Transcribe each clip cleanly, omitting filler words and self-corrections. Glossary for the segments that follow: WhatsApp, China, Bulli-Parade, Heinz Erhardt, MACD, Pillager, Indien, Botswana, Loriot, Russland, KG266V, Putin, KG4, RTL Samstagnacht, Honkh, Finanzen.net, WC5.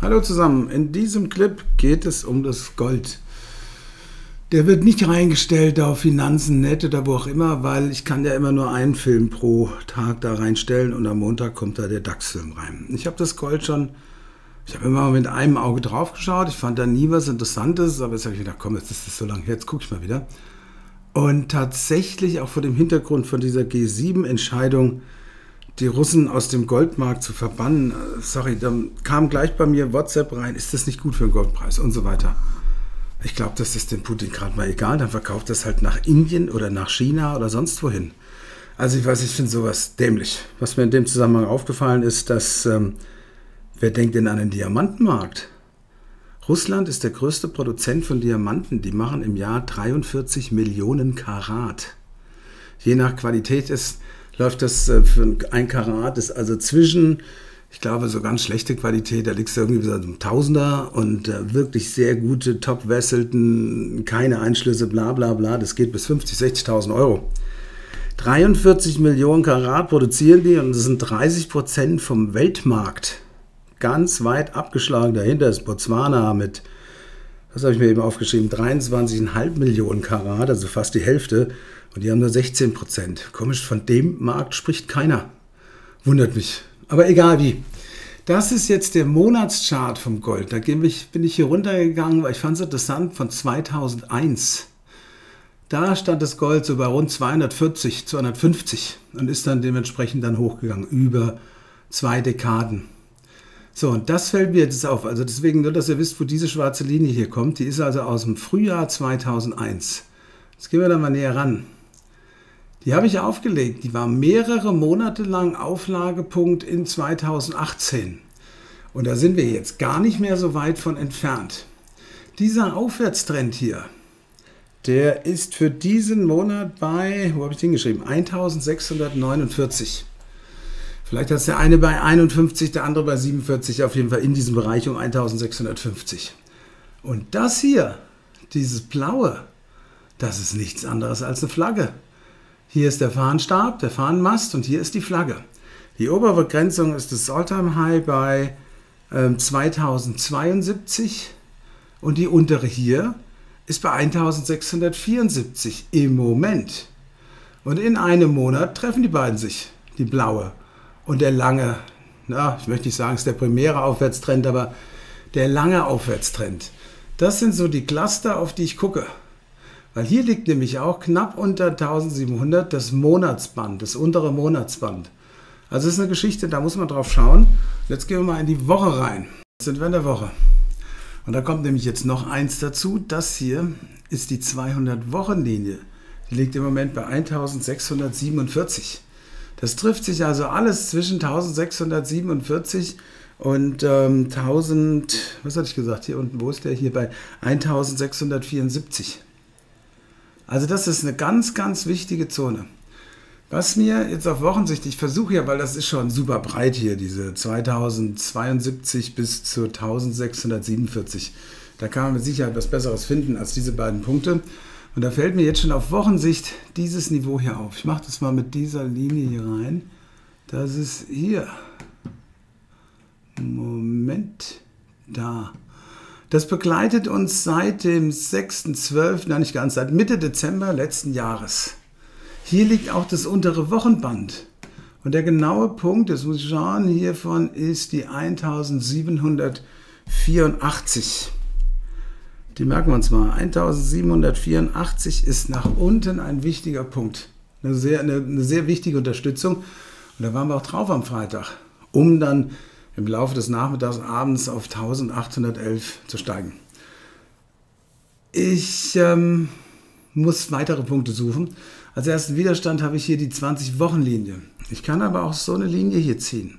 Hallo zusammen, in diesem Clip geht es um das Gold. Der wird nicht reingestellt auf Finanzen, Net oder wo auch immer, weil ich kann ja immer nur einen Film pro Tag da reinstellen und am Montag kommt da der DAX-Film rein. Ich habe das Gold schon, ich habe immer mit einem Auge drauf geschaut, ich fand da nie was Interessantes, aber jetzt habe ich gedacht, komm, jetzt ist das so lange her, jetzt gucke ich mal wieder. Und tatsächlich auch vor dem Hintergrund von dieser G7-Entscheidung, die Russen aus dem Goldmarkt zu verbannen, sorry, da kam gleich bei mir WhatsApp rein, ist das nicht gut für den Goldpreis und so weiter. Ich glaube, das ist dem Putin gerade mal egal, dann verkauft das halt nach Indien oder nach China oder sonst wohin. Also ich weiß, ich finde sowas dämlich. Was mir in dem Zusammenhang aufgefallen ist, dass, wer denkt denn an den Diamantenmarkt? Russland ist der größte Produzent von Diamanten, die machen im Jahr 43 Millionen Karat. Je nach Qualität ist... läuft das für ein Karat, ist also zwischen, ich glaube, so ganz schlechte Qualität, da liegst du irgendwie so einem Tausender und wirklich sehr gute, top-wesselten, keine Einschlüsse, bla bla bla, das geht bis 50.000, 60.000 Euro. 43 Millionen Karat produzieren die und das sind 30% vom Weltmarkt. Ganz weit abgeschlagen, dahinter ist Botswana mit, was habe ich mir eben aufgeschrieben, 23,5 Millionen Karat, also fast die Hälfte. Und die haben nur 16%. Komisch, von dem Markt spricht keiner. Wundert mich. Aber egal wie. Das ist jetzt der Monatschart vom Gold. Da bin ich hier runtergegangen, weil ich fand es interessant, von 2001. Da stand das Gold so bei rund 240, 250 und ist dann dementsprechend dann hochgegangen, über 2 Dekaden. So, und das fällt mir jetzt auf. Also deswegen nur, dass ihr wisst, wo diese schwarze Linie hier kommt. Die ist also aus dem Frühjahr 2001. Jetzt gehen wir da mal näher ran. Die habe ich aufgelegt. Die war mehrere Monate lang Auflagepunkt in 2018. Und da sind wir jetzt gar nicht mehr so weit von entfernt. Dieser Aufwärtstrend hier, der ist für diesen Monat bei, wo habe ich den geschrieben? 1649. Vielleicht hat der eine bei 51, der andere bei 47, auf jeden Fall in diesem Bereich um 1650. Und das hier, dieses blaue, das ist nichts anderes als eine Flagge. Hier ist der Fahnenstab, der Fahnenmast und hier ist die Flagge. Die Oberbegrenzung ist das All-Time-High bei 2072 und die untere hier ist bei 1674 im Moment. Und in einem Monat treffen die beiden sich, die blaue und der lange, na, ich möchte nicht sagen, es ist der primäre Aufwärtstrend, aber der lange Aufwärtstrend. Das sind so die Cluster, auf die ich gucke. Weil hier liegt nämlich auch knapp unter 1700 das Monatsband, das untere Monatsband. Also das ist eine Geschichte, da muss man drauf schauen. Jetzt gehen wir mal in die Woche rein. Jetzt sind wir in der Woche. Und da kommt nämlich jetzt noch eins dazu. Das hier ist die 200-Wochen-Linie. Die liegt im Moment bei 1647. Das trifft sich also alles zwischen 1647 und 1000, was hatte ich gesagt, hier unten, wo ist der hier bei 1674. Also das ist eine ganz, ganz wichtige Zone. Was mir jetzt auf Wochensicht, ich versuche ja, weil das ist schon super breit hier, diese 2072 bis zu 1647. Da kann man mit Sicherheit was Besseres finden als diese beiden Punkte. Und da fällt mir jetzt schon auf Wochensicht dieses Niveau hier auf. Ich mache das mal mit dieser Linie hier rein. Das ist hier. Moment, da. Das begleitet uns seit dem 6.12., nein nicht ganz, seit Mitte Dezember letzten Jahres. Hier liegt auch das untere Wochenband. Und der genaue Punkt, das muss ich schauen, hiervon ist die 1784. Die merken wir uns mal. 1784 ist nach unten ein wichtiger Punkt. Eine sehr wichtige Unterstützung. Und da waren wir auch drauf am Freitag, um dann im Laufe des Nachmittags abends auf 1811 zu steigen. Ich muss weitere Punkte suchen. Als ersten Widerstand habe ich hier die 20-Wochen-Linie. Ich kann aber auch so eine Linie hier ziehen.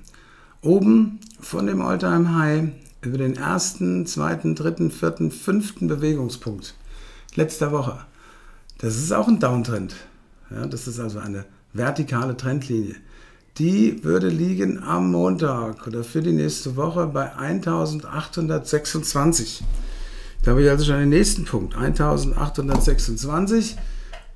Oben von dem All-Time-High über den ersten, zweiten, dritten, vierten, fünften Bewegungspunkt letzter Woche. Das ist auch ein Downtrend. Ja, das ist also eine vertikale Trendlinie. Die würde liegen am Montag oder für die nächste Woche bei 1826. Da habe ich also schon den nächsten Punkt, 1826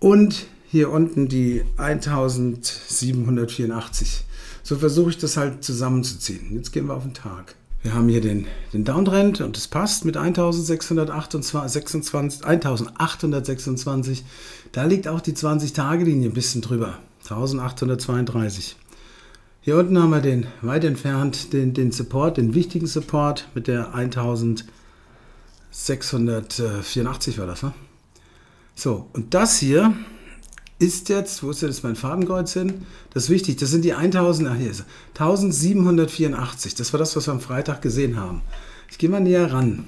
und hier unten die 1784. So versuche ich das halt zusammenzuziehen. Jetzt gehen wir auf den Tag. Wir haben hier den Downtrend und das passt mit 1826. Da liegt auch die 20-Tage-Linie ein bisschen drüber, 1832. Hier unten haben wir den weit entfernt, den Support, den wichtigen Support mit der 1684 war das, ne? So, und das hier ist jetzt, wo ist denn jetzt mein Fadenkreuz hin? Das ist wichtig, das sind die 1784. Das war das, was wir am Freitag gesehen haben. Ich gehe mal näher ran.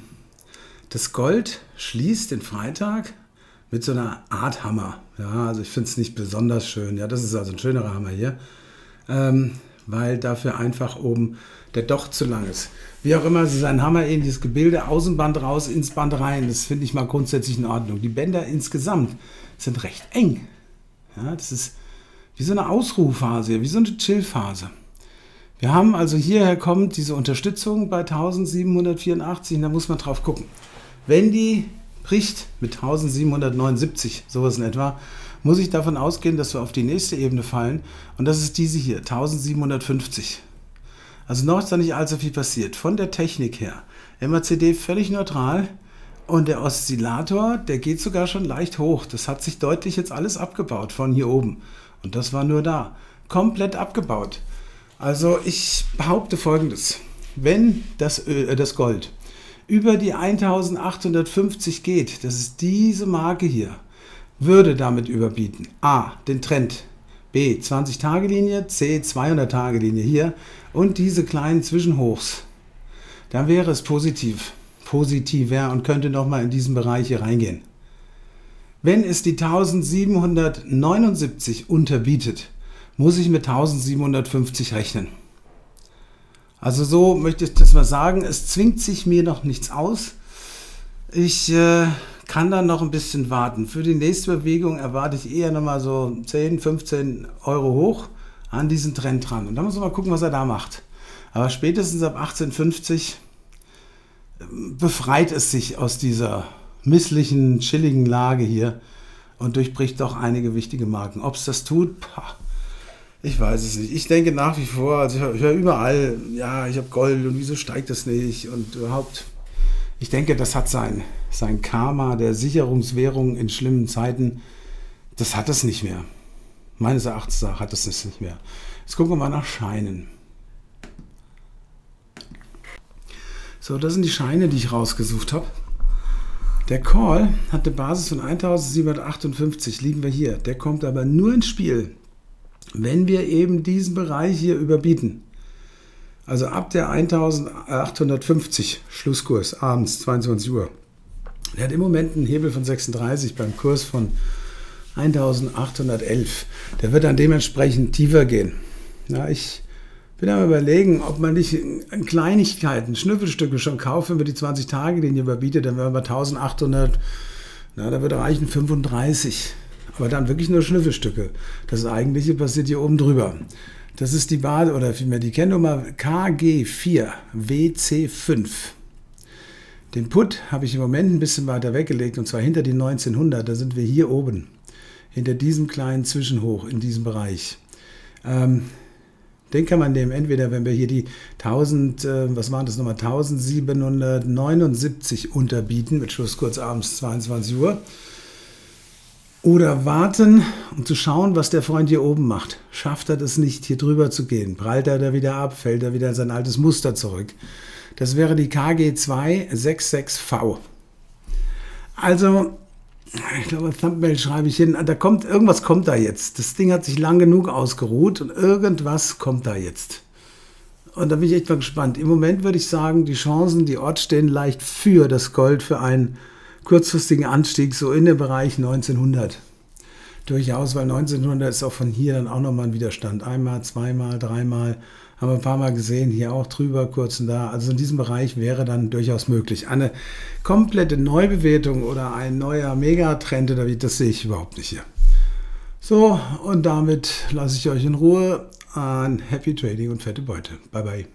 Das Gold schließt den Freitag mit so einer Art Hammer. Ja, also ich finde es nicht besonders schön. Ja, das ist also ein schönerer Hammer hier, weil dafür einfach oben der Docht zu lang ist. Wie auch immer, es ist ein hammerähnliches Gebilde. Außenband raus, ins Band rein. Das finde ich mal grundsätzlich in Ordnung. Die Bänder insgesamt sind recht eng. Ja, das ist wie so eine Ausruhphase, wie so eine Chillphase. Wir haben also hierher kommt diese Unterstützung bei 1784 und da muss man drauf gucken. Wenn die bricht mit 1779, sowas in etwa, muss ich davon ausgehen, dass wir auf die nächste Ebene fallen und das ist diese hier, 1750. Also noch ist da nicht allzu viel passiert. Von der Technik her, MACD völlig neutral. Und der Oszillator, der geht sogar schon leicht hoch. Das hat sich deutlich jetzt alles abgebaut von hier oben. Und das war nur da. Komplett abgebaut. Also ich behaupte Folgendes. Wenn das Gold über die 1850 geht, das ist diese Marke hier, würde damit überbieten. A, den Trend. B, 20-Tage-Linie. C, 200-Tage-Linie hier. Und diese kleinen Zwischenhochs. Dann wäre es positiv. Positiver und könnte nochmal in diesen Bereich hier reingehen. Wenn es die 1779 unterbietet, muss ich mit 1750 rechnen. Also so möchte ich das mal sagen, es zwingt sich mir noch nichts aus. Ich kann dann noch ein bisschen warten. Für die nächste Bewegung erwarte ich eher nochmal so 10, 15 Euro hoch an diesen Trend dran. Und dann muss man mal gucken, was er da macht. Aber spätestens ab 1850 befreit es sich aus dieser misslichen, chilligen Lage hier und durchbricht doch einige wichtige Marken. Ob es das tut, ich weiß es nicht. Ich denke nach wie vor, also ich höre überall, ja, ich habe Gold und wieso steigt das nicht und überhaupt. Ich denke, das hat sein Karma der Sicherungswährung in schlimmen Zeiten, das hat es nicht mehr. Meines Erachtens hat es das nicht mehr. Jetzt gucken wir mal nach Scheinen. So, das sind die Scheine, die ich rausgesucht habe. Der Call hat eine Basis von 1758, liegen wir hier. Der kommt aber nur ins Spiel, wenn wir eben diesen Bereich hier überbieten. Also ab der 1850, Schlusskurs, abends, 22 Uhr. Der hat im Moment einen Hebel von 36 beim Kurs von 1811. Der wird dann dementsprechend tiefer gehen. Ja, ich bin am Überlegen, ob man nicht Kleinigkeiten, Schnüffelstücke schon kauft, wenn wir die 20-Tage-Linie überbietet, dann wären wir bei 1800, na, da würde reichen 35. Aber dann wirklich nur Schnüffelstücke. Das Eigentliche passiert hier oben drüber. Das ist die Basis, oder vielmehr die Kennnummer KG4, WC5. Den Put habe ich im Moment ein bisschen weiter weggelegt, und zwar hinter die 1900, da sind wir hier oben, hinter diesem kleinen Zwischenhoch in diesem Bereich. Den kann man nehmen, entweder wenn wir hier die 1779 unterbieten, mit Schluss kurz abends 22 Uhr, oder warten, um zu schauen, was der Freund hier oben macht. Schafft er das nicht, hier drüber zu gehen? Prallt er da wieder ab? Fällt er wieder in sein altes Muster zurück? Das wäre die KG266V. Also, ich glaube, Thumbnail schreibe ich hin. Irgendwas kommt da jetzt. Das Ding hat sich lang genug ausgeruht und irgendwas kommt da jetzt. Und da bin ich echt mal gespannt. Im Moment würde ich sagen, die Chancen, die Odds stehen leicht für das Gold, für einen kurzfristigen Anstieg, so in dem Bereich 1900. Durchaus, weil 1900 ist auch von hier dann auch nochmal ein Widerstand. Einmal, zweimal, dreimal, haben wir ein paar Mal gesehen, hier auch drüber, kurz und da. Also in diesem Bereich wäre dann durchaus möglich. Eine komplette Neubewertung oder ein neuer Megatrend, oder wie, das sehe ich überhaupt nicht hier. So, und damit lasse ich euch in Ruhe. Happy Trading und fette Beute. Bye, bye.